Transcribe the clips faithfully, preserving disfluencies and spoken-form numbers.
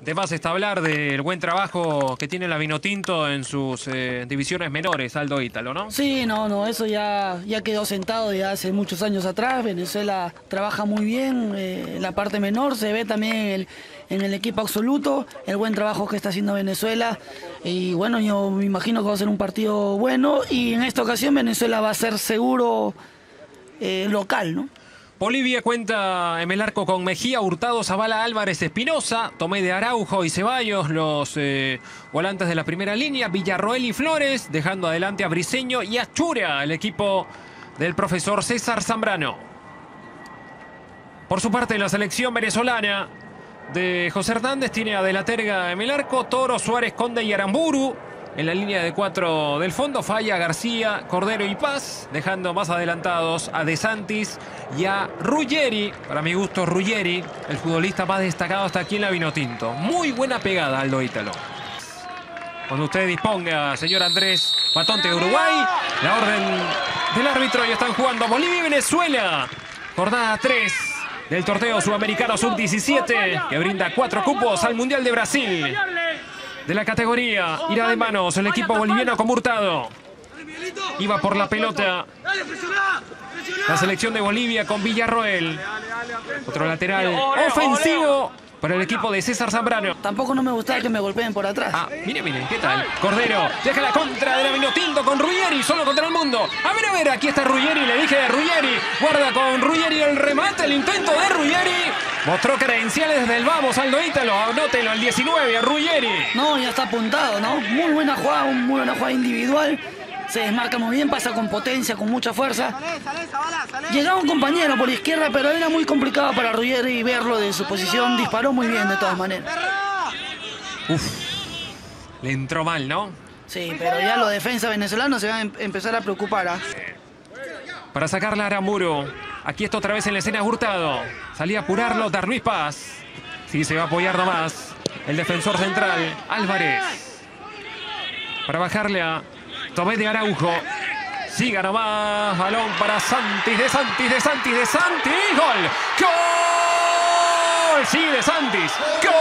De más está hablar del buen trabajo que tiene la Vinotinto en sus eh, divisiones menores, Aldo Ítalo, ¿no? Sí, no, no, eso ya, ya quedó sentado desde hace muchos años atrás. Venezuela trabaja muy bien eh, en la parte menor, se ve también el, en el equipo absoluto el buen trabajo que está haciendo Venezuela. Y bueno, yo me imagino que va a ser un partido bueno y en esta ocasión Venezuela va a ser seguro eh, local, ¿no? Bolivia cuenta en el arco con Mejía, Hurtado, Zavala, Álvarez, Espinosa, Tomé de Araujo y Ceballos, los eh, volantes de la primera línea, Villarroel y Flores, dejando adelante a Briseño y Achura, el equipo del profesor César Zambrano. Por su parte, la selección venezolana de José Hernández tiene a De la Terga en el arco, Toro, Suárez, Conde y Aramburu. En la línea de cuatro del fondo, Falla, García, Cordero y Paz, dejando más adelantados a De Santis y a Ruggeri. Para mi gusto, Ruggeri, el futbolista más destacado hasta aquí en la Vinotinto. Muy buena pegada, Aldo Ítalo. Cuando usted disponga, señor Andrés Matonte de Uruguay, la orden del árbitro, y están jugando Bolivia y Venezuela. Jornada tres del torneo sudamericano sub diecisiete, que brinda cuatro cupos al Mundial de Brasil. De la categoría, irá de manos el equipo boliviano con Hurtado. Iba por la pelota la selección de Bolivia con Villarroel. Otro lateral ofensivo para el equipo de César Zambrano. Tampoco no me gustaba que me golpeen por atrás. Ah, mire, mire, ¿qué tal? Cordero, deja la contra de la Vinotinto con Ruggeri, solo contra el mundo. A ver, a ver, aquí está Ruggeri, le dije de Ruggeri. Guarda con Ruggeri el remate, el intento de Ruggeri. Mostró credenciales desde el vamos, Aldo Ítalo, anótelo, el diecinueve, a Ruggeri. No, ya está apuntado, ¿no? Muy buena jugada, muy buena jugada individual. Se desmarca muy bien, pasa con potencia, con mucha fuerza. Llegaba un compañero por izquierda, pero era muy complicado para Ruggeri verlo de su posición. Disparó muy bien de todas maneras. Uf, le entró mal, ¿no? Sí, pero ya los defensas venezolanos se van a empezar a preocupar, ¿eh? Para sacarla a Aramburu. Aquí está otra vez en la escena Hurtado. Salía a apurarlo Dar Luis Paz. Sí, se va a apoyar nomás el defensor central, Álvarez. Para bajarle a Tomé de Araujo. Siga nomás. Balón para Santis, De Santis, De Santis, De Santis. ¡Gol! ¡Gol! Sí, De Santis. ¡Gol!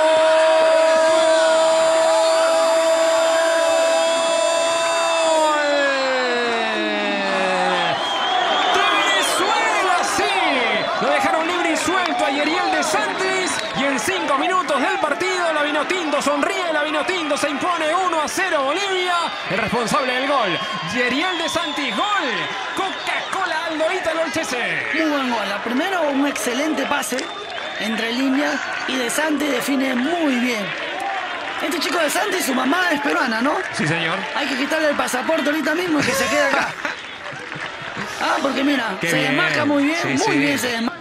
¡De Venezuela, sí! Lo dejaron libre y suelto a Yeriel De Santis. Y en cinco minutos del partido, la Vinotinto sonríe, la Vinotinto se impone uno a cero Bolivia. El responsable del gol, Yeriel De Santis. Gol, Coca-Cola, Aldo Ítalo, el Chese. Muy buen gol. Primero, un excelente pase entre líneas y De Santis define muy bien. Este chico De Santis, su mamá es peruana, ¿no? Sí, señor. Hay que quitarle el pasaporte ahorita mismo y que se quede acá. Ah, porque mira, qué se bien. Desmarca muy bien, sí, muy sí. bien se desmarca.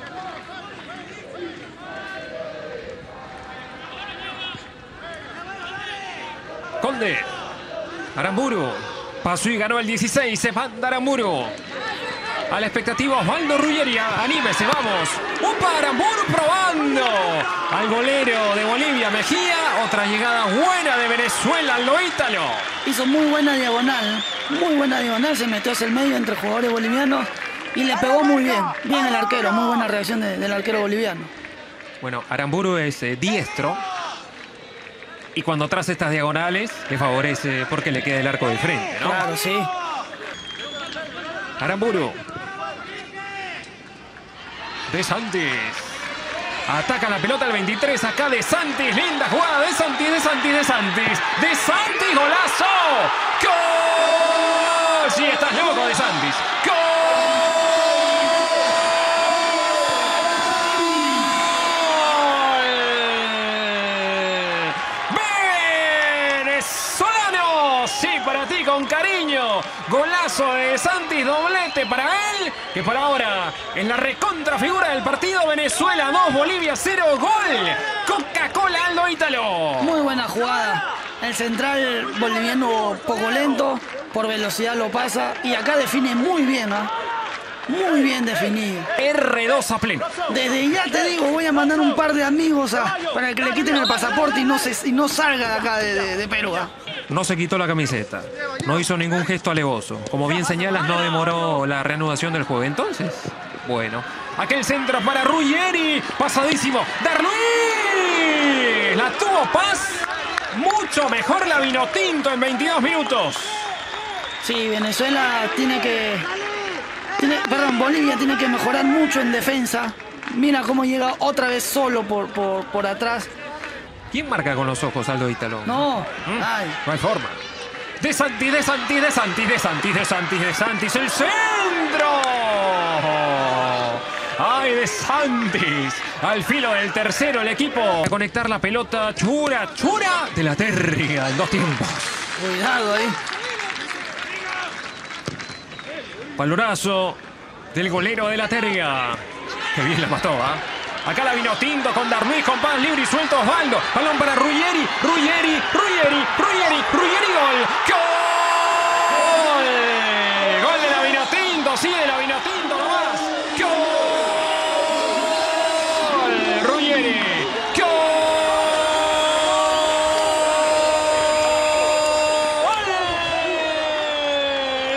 Conde, Aramburu, pasó y ganó el dieciséis, se manda Aramburu. A la expectativa Osvaldo Ruggeri, anímese, vamos. ¡Upa, Aramburu probando! Al golero de Bolivia, Mejía, otra llegada buena de Venezuela, Aldo Ítalo. Hizo muy buena diagonal, muy buena diagonal, se metió hacia el medio entre jugadores bolivianos y le pegó muy bien, bien el arquero, muy buena reacción de, del arquero boliviano. Bueno, Aramburu es eh, diestro. Y cuando traza estas diagonales, le favorece porque le queda el arco de frente, ¿no? Claro, sí. Aramburu. De Santis. Ataca la pelota al veintitrés. Acá De Santis. Linda jugada. De Santis, De Santis, De Santis. De Santis, golazo. ¡Gol! Sí, estás loco, De Santis. ¡Gol! Con cariño, golazo de Santis, doblete para él, que por ahora en la recontra figura del partido. Venezuela dos, Bolivia cero, gol Coca-Cola, Aldo Ítalo. Muy buena jugada, el central boliviano poco lento, por velocidad lo pasa y acá define muy bien, ¿eh? Muy bien definido. erre dos a pleno. Desde ya te digo, voy a mandar un par de amigos a, para que le quiten el pasaporte y no, se, y no salga de acá de, de, de Perú. No se quitó la camiseta, no hizo ningún gesto alevoso. Como bien señalas, no demoró la reanudación del juego. Entonces, bueno, aquel centro para Ruggeri, pasadísimo, Darluí. Hernández. La tuvo Paz. Mucho mejor la Vinotinto en veintidós minutos. Sí, Venezuela tiene que... Tiene, perdón, Bolivia tiene que mejorar mucho en defensa. Mira cómo llega otra vez solo por, por, por atrás. ¿Quién marca con los ojos, Aldo Ítalo? No. ¿Mm? Ay. No hay forma. De Santis, De Santis, De Santis, De Santis, De Santis, De Santis. ¡El centro! ¡Ay, De Santis! Al filo del tercero el equipo. A conectar la pelota. Chura, Chura de la Terria. En dos tiempos. Cuidado ahí. Palorazo del golero de la Terria. Que bien la mató, ¿ah? ¿eh? Acá la Vinotinto con Darluis, con Paz libre y suelto Osvaldo. Balón para Ruggeri, Ruggeri, Ruggeri, Ruggeri, Ruggeri, gol. ¡Gol! Gol de la Vinotinto, sí, de la Vinotinto nomás. ¡Gol! Ruggeri. ¡Gol!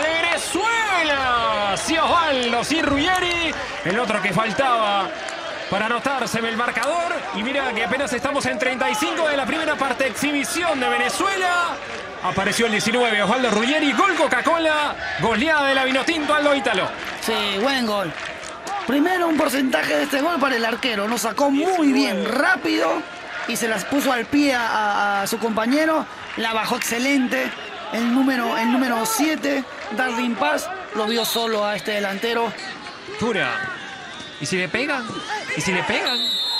De Venezuela. Sí, Osvaldo, sí, Ruggeri. El otro que faltaba para anotarse en el marcador. Y mira que apenas estamos en treinta y cinco de la primera parte. Exhibición de Venezuela. Apareció el diecinueve, Osvaldo Ruggeri. Gol Coca-Cola. Goleada de la Vinotinto, Aldo Ítalo. Sí, buen gol. Primero un porcentaje de este gol para el arquero. Nos sacó muy bien, rápido. Y se las puso al pie a, a, a su compañero. La bajó excelente. El número, el número siete, Darwin Paz, lo vio solo a este delantero. Dura. ¿Y si le pegan? ¿Y si le pegan?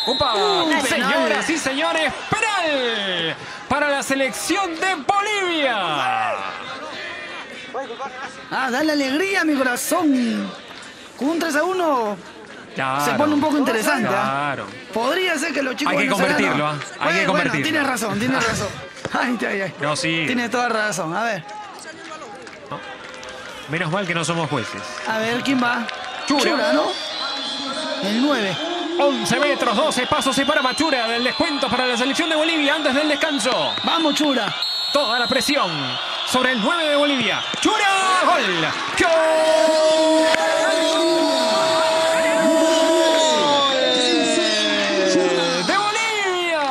¡Opa! Uh, Señoras y señores, penal para la selección de Bolivia. Ah, dale alegría a mi corazón. Con un tres a uno claro, se pone un poco interesante. Claro. ¿Eh? Podría ser que los chicos... Hay que convertirlo, ¿ah? Hay bueno, que convertirlo. Bueno, tienes razón, tienes razón. Ay, ay, ay. No, sí. Tienes toda razón, a ver. No. Menos mal que no somos jueces. A ver, ¿quién va? Chura, Chura ¿no? El nueve. once metros, doce pasos separa Machura del descuento para la selección de Bolivia antes del descanso. Vamos, Chura. Toda la presión sobre el nueve de Bolivia. ¡Chura! ¡Gol! ¡Gol! ¡De Bolivia!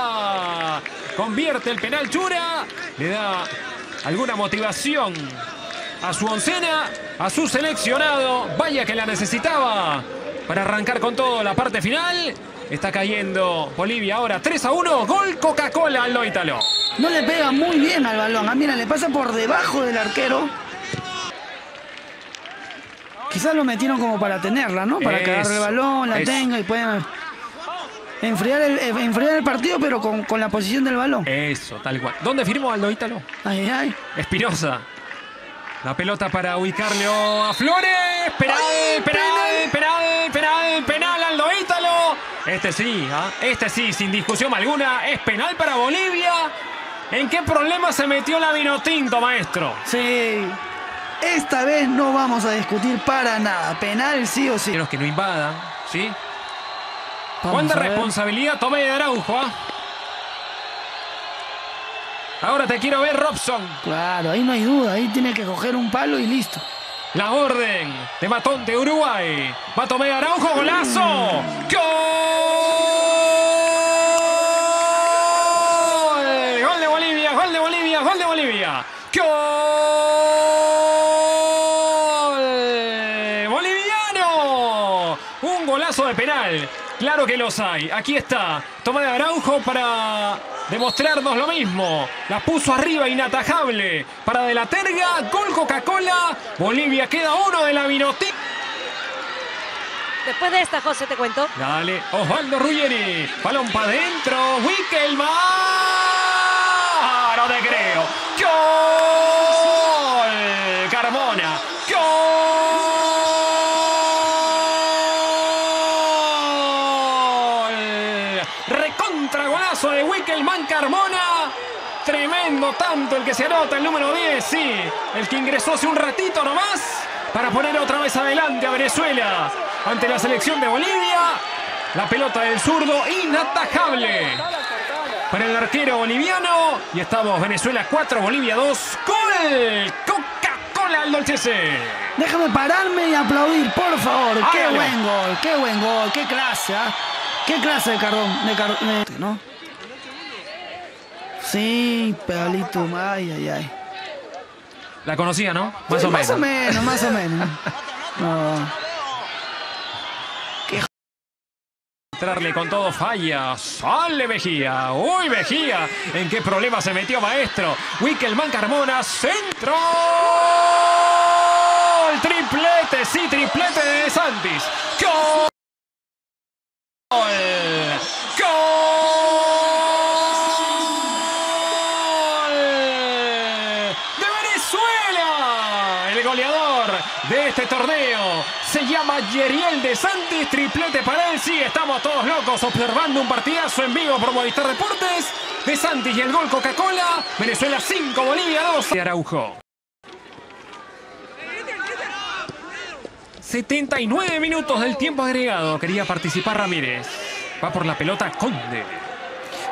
Convierte el penal Chura. Le da alguna motivación a su oncena, a su seleccionado. Vaya que la necesitaba. Para arrancar con todo la parte final. Está cayendo Bolivia ahora. tres a uno. Gol Coca-Cola, Aldo Ítalo. No le pega muy bien al balón. Ah, mira, le pasa por debajo del arquero. Quizás lo metieron como para tenerla, ¿no? Para que agarre el balón, la eso. tenga y puedan enfriar el, enfriar el partido, pero con, con la posición del balón. Eso, tal cual. ¿Dónde firmó Aldo Ítalo? Ay, ay. Espinosa. La pelota para ubicarle a Flores. Penal, penal, penal, penal, penal, Aldo Ítalo. Este sí, ¿eh? este sí, sin discusión alguna. Es penal para Bolivia. ¿En qué problema se metió la Vinotinto, maestro? Sí, esta vez no vamos a discutir para nada. Penal sí o sí. Pero que no invadan, ¿sí? Vamos. ¿Cuánta responsabilidad tome de Araujo, ¿eh? Ahora te quiero ver, Robson. Claro, ahí no hay duda. Ahí tiene que coger un palo y listo. La orden de Matonte, Uruguay. Va a tomar Araujo, golazo. ¡Gol! Gol de Bolivia, gol de Bolivia, gol de Bolivia. ¡Gol! ¡Boliviano! Un golazo de penal. Claro que los hay. Aquí está. Toma de Araujo para... demostrarnos lo mismo. La puso arriba, inatajable. Para de la Terga, gol Coca-Cola. Bolivia queda uno de la Vinotinto. Después de esta, José, te cuento. Dale, Osvaldo Ruggeri. Balón para adentro. Wickelman. No te creo. ¡Gol! Carmona. Golazo de Wickelman Carmona. Tremendo tanto el que se anota, el número diez, sí. El que ingresó hace un ratito nomás para poner otra vez adelante a Venezuela ante la selección de Bolivia. La pelota del zurdo inatajable para el arquero boliviano. Y estamos Venezuela cuatro, Bolivia dos. ¡Gol! ¡Coca-Cola al Dolcese! Déjame pararme y aplaudir, por favor. ¡Qué Hágalo. buen gol! ¡Qué buen gol! ¡Qué clase! ¿eh? ¿Qué clase de carbón? De car... de... ¿no? Sí, pedalito, ay, ay, ay. La conocía, ¿no? Más sí, o más menos. Más o menos, más o menos. No. Qué entrarle con todo, falla. Sale Mejía. Uy, Mejía. ¿En qué problema se metió, maestro? Wickelman Carmona, centro. ¡Gol! Triplete, sí, triplete de De Santis. ¡Gol! De este torneo se llama Yeriel De Santis, triplete para él. Sí, estamos todos locos observando un partidazo en vivo por Movistar Deportes. De Santis y el gol Coca-Cola. Venezuela cinco, Bolivia dos. De Araujo. setenta y nueve minutos del tiempo agregado. Quería participar Ramírez. Va por la pelota Conde.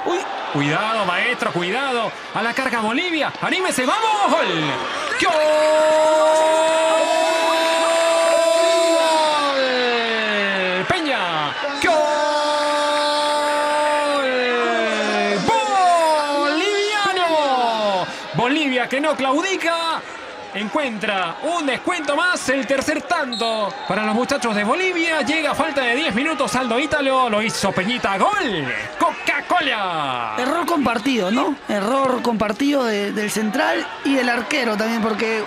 Uy, cuidado maestro, cuidado. A la carga Bolivia. Anímese, vamos. Gol. ¡Gol! Bolivia que no claudica, encuentra un descuento más, el tercer tanto para los muchachos de Bolivia, llega a falta de diez minutos, Aldo Ítalo, lo hizo Peñita, gol, Coca-Cola. Error compartido, ¿no? Error compartido de, del central y del arquero también, porque...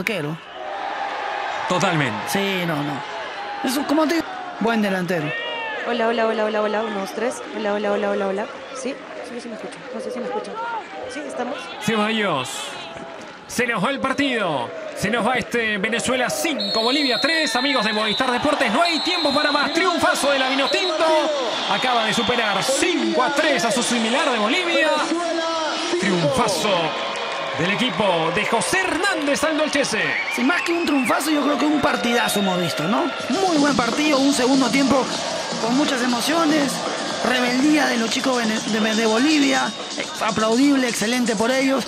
Arquero. Totalmente. Sí, no, no. Eso, ¿cómo te digo? Buen delantero. Hola, hola, hola, hola, hola, uno, dos, tres, hola, hola, hola, hola, hola, sí, sí, sí me escucho, no sé si me escuchan, sí, estamos. Sí, adiós, se nos va el partido, se nos va este Venezuela cinco, Bolivia tres, amigos de Movistar Deportes, no hay tiempo para más, triunfazo de la Vinotinto, acaba de superar cinco a tres a su similar de Bolivia, triunfazo del equipo de José Hernández al Dolchese. Sí, más que un triunfazo, yo creo que un partidazo hemos visto, ¿no? Muy buen partido, un segundo tiempo con muchas emociones, rebeldía de los chicos de Bolivia, aplaudible, excelente por ellos.